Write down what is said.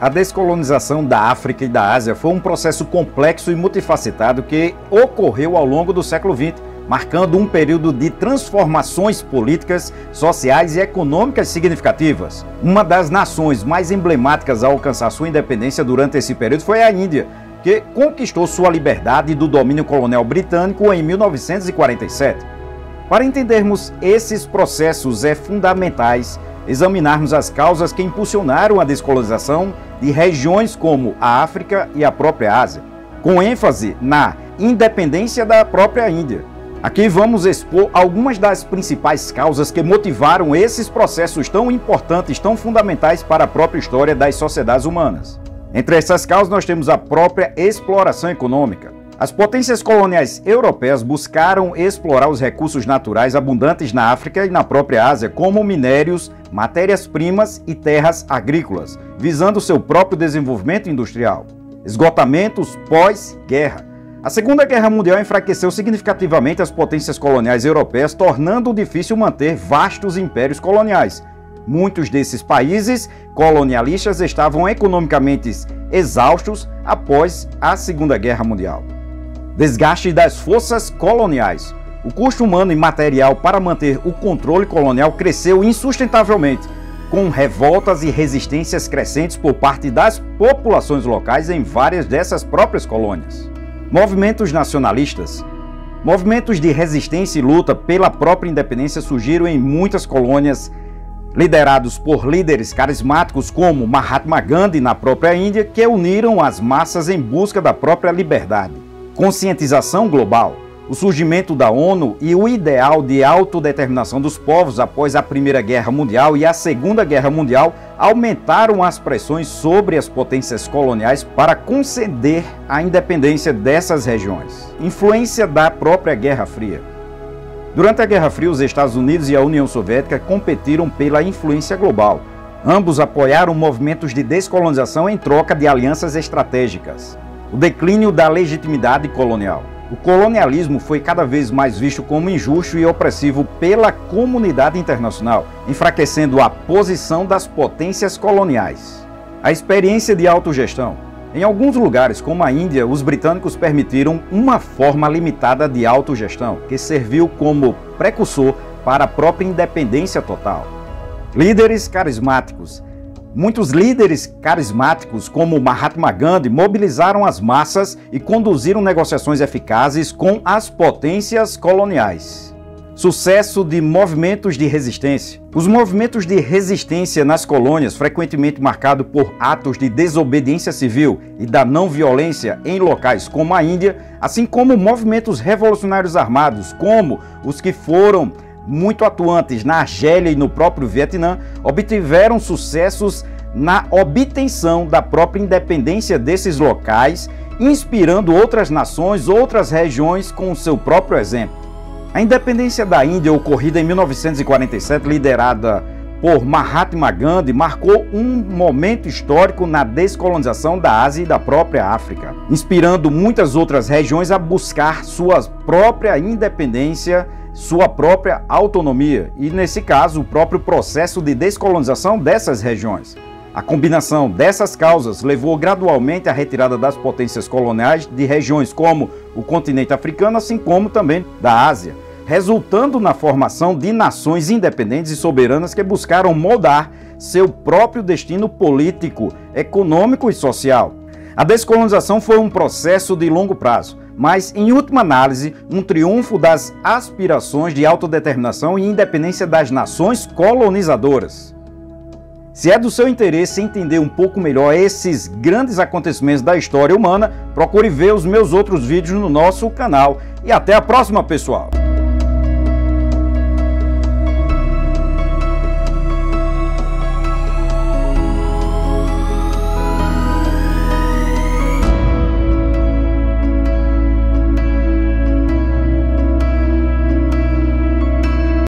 A descolonização da África e da Ásia foi um processo complexo e multifacetado que ocorreu ao longo do século XX, marcando um período de transformações políticas, sociais e econômicas significativas. Uma das nações mais emblemáticas a alcançar sua independência durante esse período foi a Índia, que conquistou sua liberdade do domínio colonial britânico em 1947. Para entendermos esses processos, é fundamentais examinarmos as causas que impulsionaram a descolonização de regiões como a África e a própria Ásia, com ênfase na independência da própria Índia. Aqui vamos expor algumas das principais causas que motivaram esses processos tão importantes, tão fundamentais para a própria história das sociedades humanas. Entre essas causas nós temos a própria exploração econômica. As potências coloniais europeias buscaram explorar os recursos naturais abundantes na África e na própria Ásia, como minérios, matérias-primas e terras agrícolas, visando seu próprio desenvolvimento industrial. Esgotamentos pós-guerra. A Segunda Guerra Mundial enfraqueceu significativamente as potências coloniais europeias, tornando difícil manter vastos impérios coloniais. Muitos desses países colonialistas estavam economicamente exaustos após a Segunda Guerra Mundial. Desgaste das forças coloniais. O custo humano e material para manter o controle colonial cresceu insustentavelmente, com revoltas e resistências crescentes por parte das populações locais em várias dessas próprias colônias. Movimentos nacionalistas. Movimentos de resistência e luta pela própria independência surgiram em muitas colônias, liderados por líderes carismáticos como Mahatma Gandhi na própria Índia, que uniram as massas em busca da própria liberdade. Conscientização global. O surgimento da ONU e o ideal de autodeterminação dos povos após a Primeira Guerra Mundial e a Segunda Guerra Mundial aumentaram as pressões sobre as potências coloniais para conceder a independência dessas regiões. Influência da própria Guerra Fria. Durante a Guerra Fria, os Estados Unidos e a União Soviética competiram pela influência global. Ambos apoiaram movimentos de descolonização em troca de alianças estratégicas. O declínio da legitimidade colonial. O colonialismo foi cada vez mais visto como injusto e opressivo pela comunidade internacional, enfraquecendo a posição das potências coloniais. A experiência de autogestão. Em alguns lugares, como a Índia, os britânicos permitiram uma forma limitada de autogestão, que serviu como precursor para a própria independência total. Líderes carismáticos. Muitos líderes carismáticos, como Mahatma Gandhi, mobilizaram as massas e conduziram negociações eficazes com as potências coloniais. Sucesso de movimentos de resistência. Os movimentos de resistência nas colônias, frequentemente marcados por atos de desobediência civil e da não violência em locais como a Índia, assim como movimentos revolucionários armados, como os que foram muito atuantes na Argélia e no próprio Vietnã, obtiveram sucessos na obtenção da própria independência desses locais, inspirando outras nações, outras regiões com o seu próprio exemplo. A independência da Índia, ocorrida em 1947, liderada por Mahatma Gandhi, marcou um momento histórico na descolonização da Ásia e da própria África, inspirando muitas outras regiões a buscar sua própria independência, sua própria autonomia e, nesse caso, o próprio processo de descolonização dessas regiões. A combinação dessas causas levou gradualmente à retirada das potências coloniais de regiões como o continente africano, assim como também da Ásia, resultando na formação de nações independentes e soberanas que buscaram moldar seu próprio destino político, econômico e social. A descolonização foi um processo de longo prazo, mas, em última análise, um triunfo das aspirações de autodeterminação e independência das nações colonizadoras. Se é do seu interesse entender um pouco melhor esses grandes acontecimentos da história humana, procure ver os meus outros vídeos no nosso canal. E até a próxima, pessoal!